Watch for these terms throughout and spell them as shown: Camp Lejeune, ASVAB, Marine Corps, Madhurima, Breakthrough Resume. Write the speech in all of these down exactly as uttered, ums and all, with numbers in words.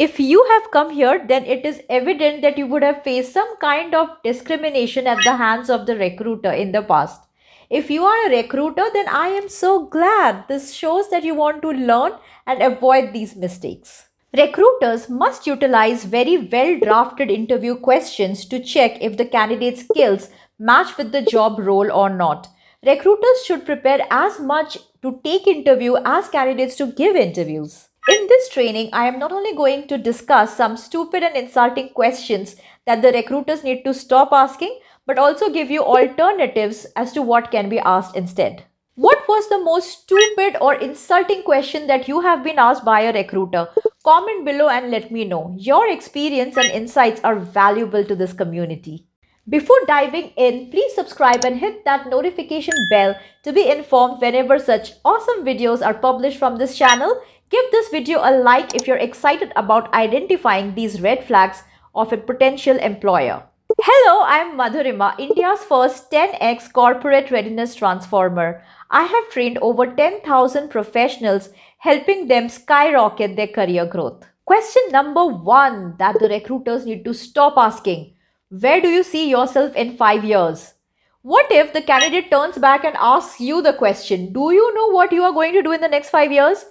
If you have come here, then it is evident that you would have faced some kind of discrimination at the hands of the recruiter in the past. If you are a recruiter, then I am so glad. This shows that you want to learn and avoid these mistakes. Recruiters must utilize very well drafted interview questions to check if the candidate's skills match with the job role or not. Recruiters should prepare as much to take interview as candidates to give interviews. In this training, I am not only going to discuss some stupid and insulting questions that the recruiters need to stop asking, but also give you alternatives as to what can be asked instead. What was the most stupid or insulting question that you have been asked by a recruiter? Comment below and let me know. Your experience and insights are valuable to this community. Before diving in, please subscribe and hit that notification bell to be informed whenever such awesome videos are published from this channel. Give this video a like if you're excited about identifying these red flags of a potential employer. Hello, I'm Madhurima, India's first ten X corporate readiness transformer. I have trained over ten thousand professionals, helping them skyrocket their career growth. Question number one that the recruiters need to stop asking. Where do you see yourself in five years? What if the candidate turns back and asks you the question, do you know what you are going to do in the next five years?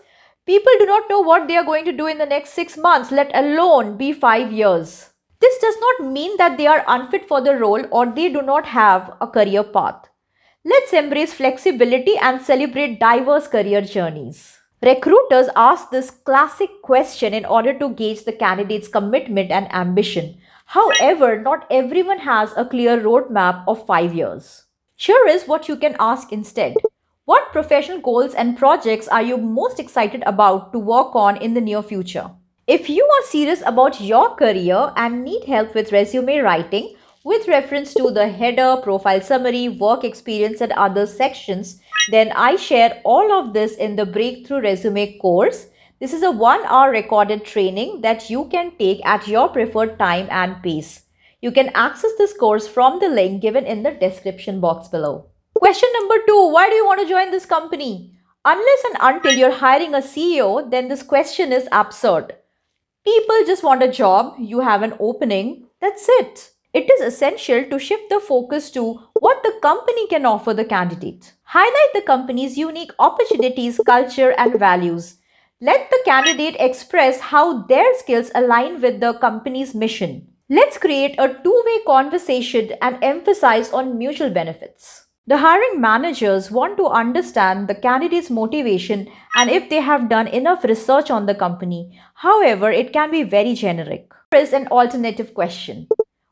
People do not know what they are going to do in the next six months, let alone be five years. This does not mean that they are unfit for the role or they do not have a career path. Let's embrace flexibility and celebrate diverse career journeys. Recruiters ask this classic question in order to gauge the candidate's commitment and ambition. However, not everyone has a clear roadmap of five years. Here is what you can ask instead. What professional goals and projects are you most excited about to work on in the near future? If you are serious about your career and need help with resume writing, with reference to the header, profile summary, work experience and other sections, then I share all of this in the Breakthrough Resume course. This is a one hour recorded training that you can take at your preferred time and pace. You can access this course from the link given in the description box below. Question number two, why do you want to join this company? Unless and until you're hiring a C E O, then this question is absurd. People just want a job, you have an opening, that's it. It is essential to shift the focus to what the company can offer the candidate. Highlight the company's unique opportunities, culture, and values. Let the candidate express how their skills align with the company's mission. Let's create a two-way conversation and emphasize on mutual benefits. The hiring managers want to understand the candidate's motivation and if they have done enough research on the company. However, it can be very generic. Here is an alternative question.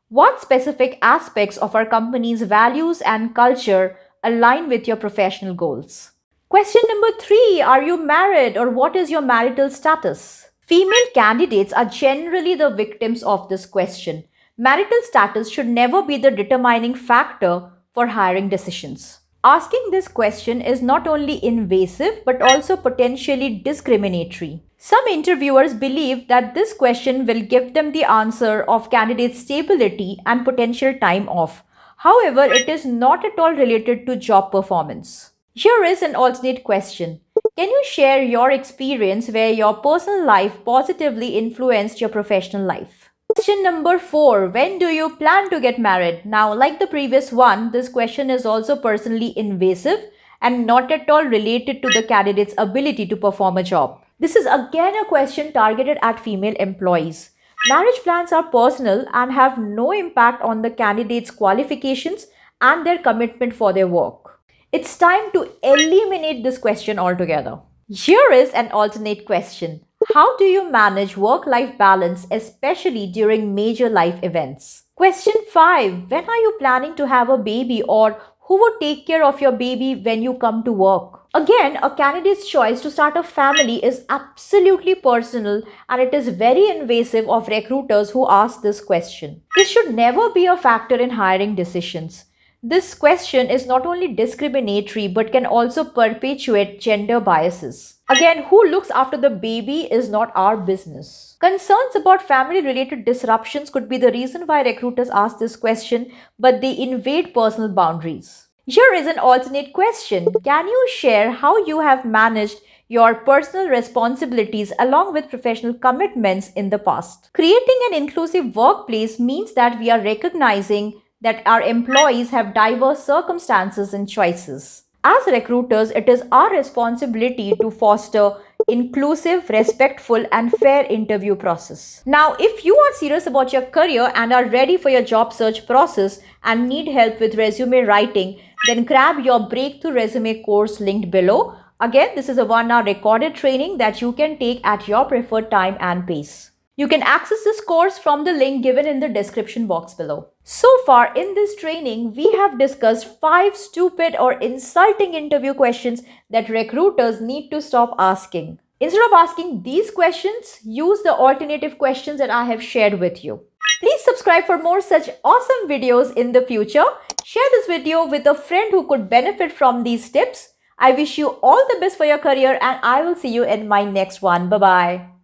What specific aspects of our company's values and culture align with your professional goals? Question number three, are you married or what is your marital status? Female candidates are generally the victims of this question. Marital status should never be the determining factor for hiring decisions. Asking this question is not only invasive but also potentially discriminatory. Some interviewers believe that this question will give them the answer of candidate stability and potential time off. However, it is not at all related to job performance. Here is an alternate question. Can you share your experience where your personal life positively influenced your professional life? Question number four. When do you plan to get married? Now, like the previous one, this question is also personally invasive and not at all related to the candidate's ability to perform a job. This is again a question targeted at female employees. Marriage plans are personal and have no impact on the candidate's qualifications and their commitment for their work. It's time to eliminate this question altogether. Here is an alternate question. How do you manage work-life balance, especially during major life events? Question five. When are you planning to have a baby or who would take care of your baby when you come to work? Again, a candidate's choice to start a family is absolutely personal and it is very invasive of recruiters who ask this question. This should never be a factor in hiring decisions. This question is not only discriminatory but can also perpetuate gender biases. Again, who looks after the baby is not our business. Concerns about family-related disruptions could be the reason why recruiters ask this question, but they invade personal boundaries. Here is an alternate question. Can you share how you have managed your personal responsibilities along with professional commitments in the past. Creating an inclusive workplace means that we are recognizing that our employees have diverse circumstances and choices. As recruiters, it is our responsibility to foster inclusive, respectful, and fair interview process. Now, if you are serious about your career and are ready for your job search process and need help with resume writing, then grab your Breakthrough Resume course linked below. Again, this is a one-hour recorded training that you can take at your preferred time and pace. You can access this course from the link given in the description box below. So far in this training, we have discussed five stupid or insulting interview questions that recruiters need to stop asking. Instead of asking these questions, use the alternative questions that I have shared with you. Please subscribe for more such awesome videos in the future. Share this video with a friend who could benefit from these tips. I wish you all the best for your career, and I will see you in my next one. Bye-bye.